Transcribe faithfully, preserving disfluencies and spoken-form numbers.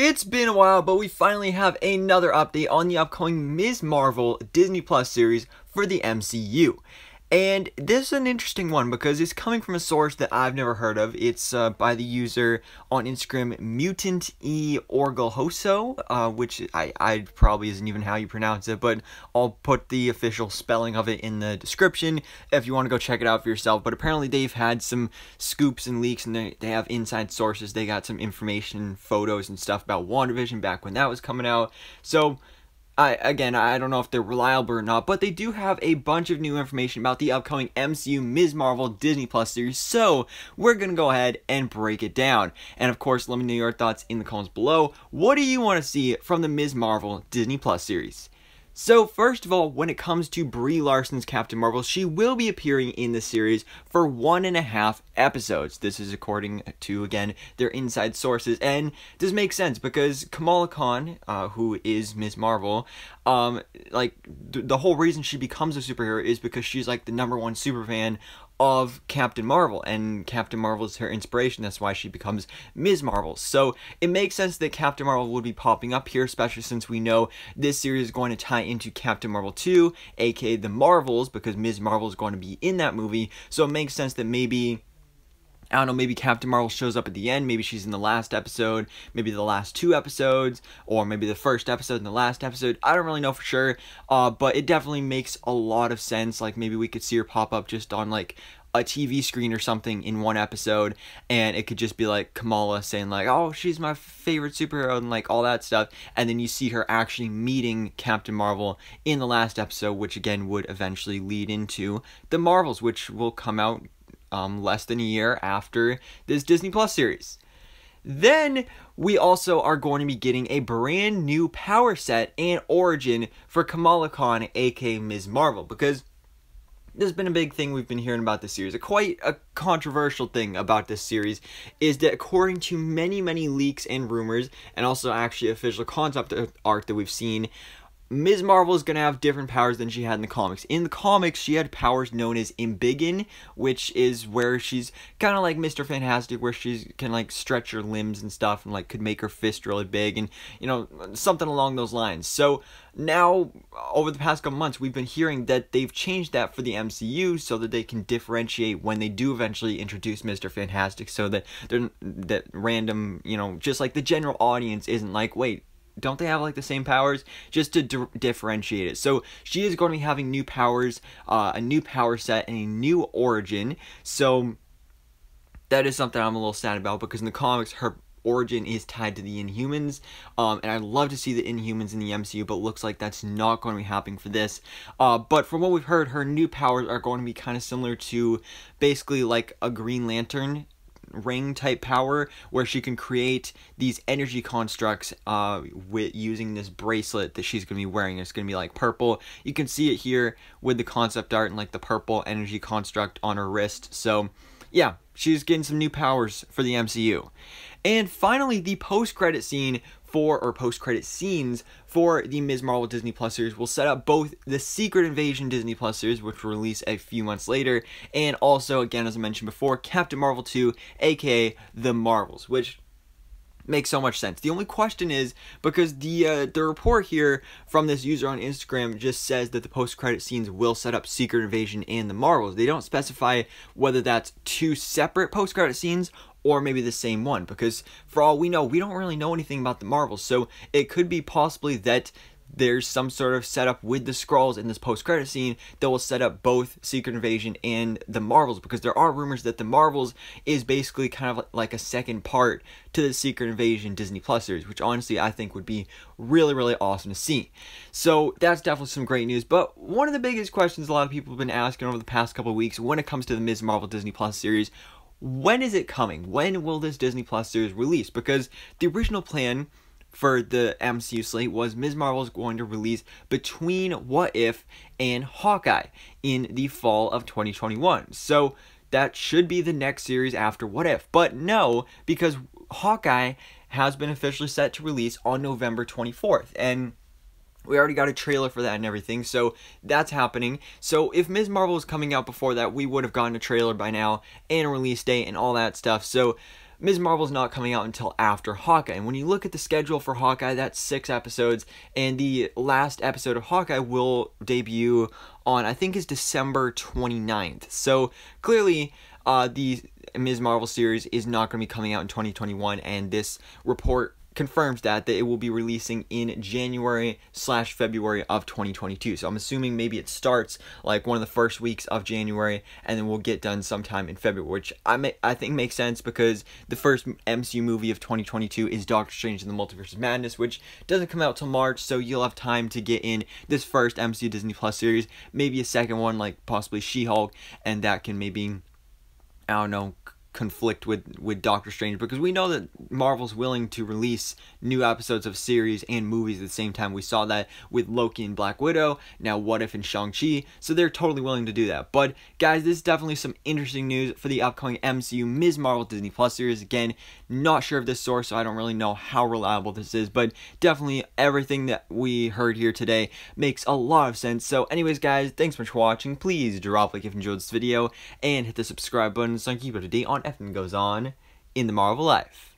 It's been a while, but we finally have another update on the upcoming Ms Marvel Disney Plus series for the M C U. And this is an interesting one because it's coming from a source that I've never heard of. It's uh, by the user on Instagram, mutante underscore e underscore orulhoso, uh, which I, I probably isn't even how you pronounce it, but I'll put the official spelling of it in the description if you want to go check it out for yourself. But apparently they've had some scoops and leaks, and they, they have inside sources. They got some information, photos, and stuff about WandaVision back when that was coming out. So I, again, I don't know if they're reliable or not, but they do have a bunch of new information about the upcoming M C U Ms Marvel Disney Plus series, so we're going to go ahead and break it down. And of course, let me know your thoughts in the comments below. What do you want to see from the Ms Marvel Disney Plus series? So first of all, when it comes to Brie Larson's Captain Marvel, she will be appearing in the series for one and a half episodes. This is according to, again, their inside sources, and this makes sense because Kamala Khan, uh, who is Ms Marvel, um, like th the whole reason she becomes a superhero is because she's like the number one superfan of Captain Marvel, and Captain Marvel is her inspiration. That's why she becomes Ms Marvel. So it makes sense that Captain Marvel would be popping up here, especially since we know this series is going to tie into Captain Marvel two, aka The Marvels, because Ms Marvel is going to be in that movie. So it makes sense that maybe, I don't know, maybe Captain Marvel shows up at the end, maybe she's in the last episode, maybe the last two episodes, or maybe the first episode and the last episode. I don't really know for sure, uh, but it definitely makes a lot of sense. Like, maybe we could see her pop up just on, like, a T V screen or something in one episode, and it could just be like Kamala saying like, oh, she's my favorite superhero and like all that stuff, and then you see her actually meeting Captain Marvel in the last episode, which again would eventually lead into The Marvels, which will come out um, less than a year after this Disney Plus series. Then we also are going to be getting a brand new power set and origin for Kamala Khan, aka Ms Marvel, because there's been a big thing we've been hearing about this series. A quite a controversial thing about this series is that, according to many, many leaks and rumors, and also actually official concept art that we've seen, Ms Marvel is going to have different powers than she had in the comics. In the comics, she had powers known as Embiggen, which is where she's kind of like Mister Fantastic, where she can like stretch her limbs and stuff, and like could make her fist really big, and you know, something along those lines. So now, over the past couple months, we've been hearing that they've changed that for the M C U so that they can differentiate when they do eventually introduce Mister Fantastic, so that they're that random, you know, just like the general audience isn't like, wait, don't they have like the same powers? Just to di differentiate it. So she is going to be having new powers, uh, a new power set, and a new origin. So that is something I'm a little sad about, because in the comics her origin is tied to the Inhumans, um, and I'd love to see the Inhumans in the M C U, but looks like that's not going to be happening for this. Uh, but from what we've heard, her new powers are going to be kind of similar to basically like a Green Lantern ring type power, where she can create these energy constructs uh with using this bracelet that she's gonna be wearing. It's gonna be like purple. You can see it here with the concept art and like the purple energy construct on her wrist. So yeah, she's getting some new powers for the M C U. And finally, the post-credit scene for or post-credit scenes for the Ms Marvel Disney Plus series will set up both the Secret Invasion Disney Plus series, which will release a few months later, and also, again, as I mentioned before, Captain Marvel two, aka The Marvels, which makes so much sense. The only question is, because the uh, the report here from this user on Instagram just says that the post-credit scenes will set up Secret Invasion and The Marvels. They don't specify whether that's two separate post-credit scenes or maybe the same one, because for all we know, we don't really know anything about The Marvels, so it could be possibly that there's some sort of setup with the Skrulls in this post-credit scene that will set up both Secret Invasion and The Marvels, because there are rumors that The Marvels is basically kind of like a second part to the Secret Invasion Disney Plus series, which honestly I think would be really, really awesome to see. So that's definitely some great news, but one of the biggest questions a lot of people have been asking over the past couple of weeks when it comes to the Ms Marvel Disney Plus series: when is it coming? When will this Disney Plus series release? Because the original plan for the M C U slate was Ms Marvel is going to release between What If and Hawkeye in the fall of twenty twenty-one. So that should be the next series after What If. But no, because Hawkeye has been officially set to release on November twenty-fourth. And we already got a trailer for that and everything, so that's happening. So if Ms Marvel is coming out before that, we would have gotten a trailer by now and a release date and all that stuff. So Ms Marvel's not coming out until after Hawkeye, and when you look at the schedule for Hawkeye, that's six episodes, and the last episode of Hawkeye will debut on, I think, is December twenty-ninth, so clearly uh, the Ms Marvel series is not going to be coming out in twenty twenty-one, and this report confirms that, that it will be releasing in January slash February of twenty twenty-two. So I'm assuming maybe it starts like one of the first weeks of January and then we'll get done sometime in February, which I may, I think makes sense because the first M C U movie of twenty twenty-two is Doctor Strange in the Multiverse of Madness, which doesn't come out till March, so you'll have time to get in this first M C U Disney Plus series, maybe a second one like possibly She-Hulk, and that can maybe, I don't know, conflict with with Doctor Strange, because we know that Marvel's willing to release new episodes of series and movies at the same time. We saw that with Loki and Black Widow, now What If and Shang-Chi, so they're totally willing to do that. But guys, this is definitely some interesting news for the upcoming M C U Ms Marvel Disney Plus series. Again, not sure of this source, so I don't really know how reliable this is, but definitely everything that we heard here today makes a lot of sense. So anyways guys, thanks so much for watching. Please drop a like if you enjoyed this video and hit the subscribe button so I can keep up to date on everything goes on in the Marvel life.